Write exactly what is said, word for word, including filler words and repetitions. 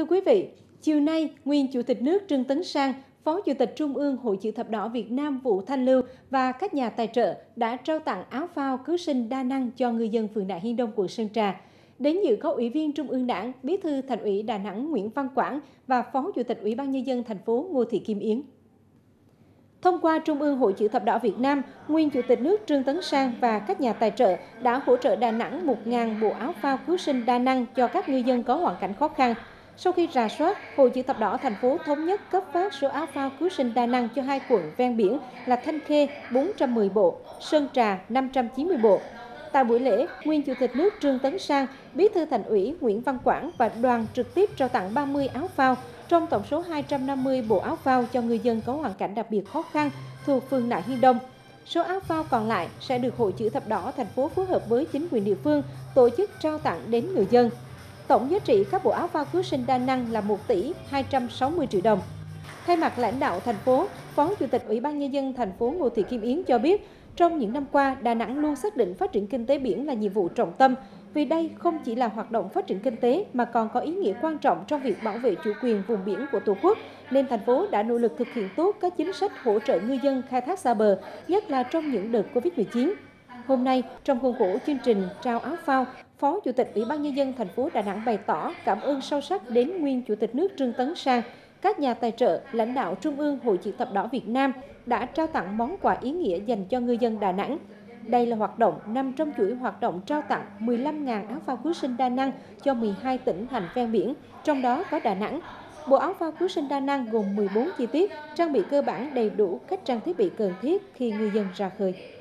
Thưa quý vị, chiều nay, nguyên Chủ tịch nước Trương Tấn Sang, Phó Chủ tịch Trung ương Hội Chữ Thập Đỏ Việt Nam Vũ Thanh Lưu và các nhà tài trợ đã trao tặng áo phao cứu sinh đa năng cho ngư dân phường Nại Hiên Đông, quận Sơn Trà. Đến dự có Ủy viên Trung ương Đảng, Bí thư Thành ủy Đà Nẵng Nguyễn Văn Quảng và Phó Chủ tịch Ủy ban Nhân dân thành phố Ngô Thị Kim Yến. Thông qua Trung ương Hội Chữ Thập Đỏ Việt Nam, nguyên Chủ tịch nước Trương Tấn Sang và các nhà tài trợ đã hỗ trợ Đà Nẵng một nghìn bộ áo phao cứu sinh đa năng cho các ngư dân có hoàn cảnh khó khăn. Sau khi rà soát, Hội Chữ Thập Đỏ thành phố thống nhất cấp phát số áo phao cứu sinh đa năng cho hai quận ven biển là Thanh Khê bốn trăm mười bộ, Sơn Trà năm trăm chín mươi bộ. Tại buổi lễ, nguyên Chủ tịch nước Trương Tấn Sang, Bí thư Thành ủy Nguyễn Văn Quảng và đoàn trực tiếp trao tặng ba mươi áo phao, trong tổng số hai trăm năm mươi bộ áo phao cho người dân có hoàn cảnh đặc biệt khó khăn thuộc phường Nại Hiên Đông. Số áo phao còn lại sẽ được Hội Chữ Thập Đỏ thành phố phối hợp với chính quyền địa phương tổ chức trao tặng đến người dân. Tổng giá trị các bộ áo phao cứu sinh đa năng là một tỷ hai trăm sáu mươi triệu đồng. Thay mặt lãnh đạo thành phố, Phó Chủ tịch Ủy ban Nhân dân thành phố Ngô Thị Kim Yến cho biết, trong những năm qua, Đà Nẵng luôn xác định phát triển kinh tế biển là nhiệm vụ trọng tâm, vì đây không chỉ là hoạt động phát triển kinh tế mà còn có ý nghĩa quan trọng trong việc bảo vệ chủ quyền vùng biển của Tổ quốc, nên thành phố đã nỗ lực thực hiện tốt các chính sách hỗ trợ ngư dân khai thác xa bờ, nhất là trong những đợt Covid mười chín. Hôm nay, trong khuôn khổ chương trình trao áo phao, Phó Chủ tịch Ủy ban Nhân dân thành phố Đà Nẵng bày tỏ cảm ơn sâu sắc đến nguyên Chủ tịch nước Trương Tấn Sang, các nhà tài trợ, lãnh đạo Trung ương Hội Chữ Thập Đỏ Việt Nam đã trao tặng món quà ý nghĩa dành cho ngư dân Đà Nẵng. Đây là hoạt động nằm trong chuỗi hoạt động trao tặng mười lăm nghìn áo phao cứu sinh đa năng cho mười hai tỉnh thành ven biển, trong đó có Đà Nẵng. Bộ áo phao cứu sinh đa năng gồm mười bốn chi tiết, trang bị cơ bản đầy đủ các trang thiết bị cần thiết khi ngư dân ra khơi.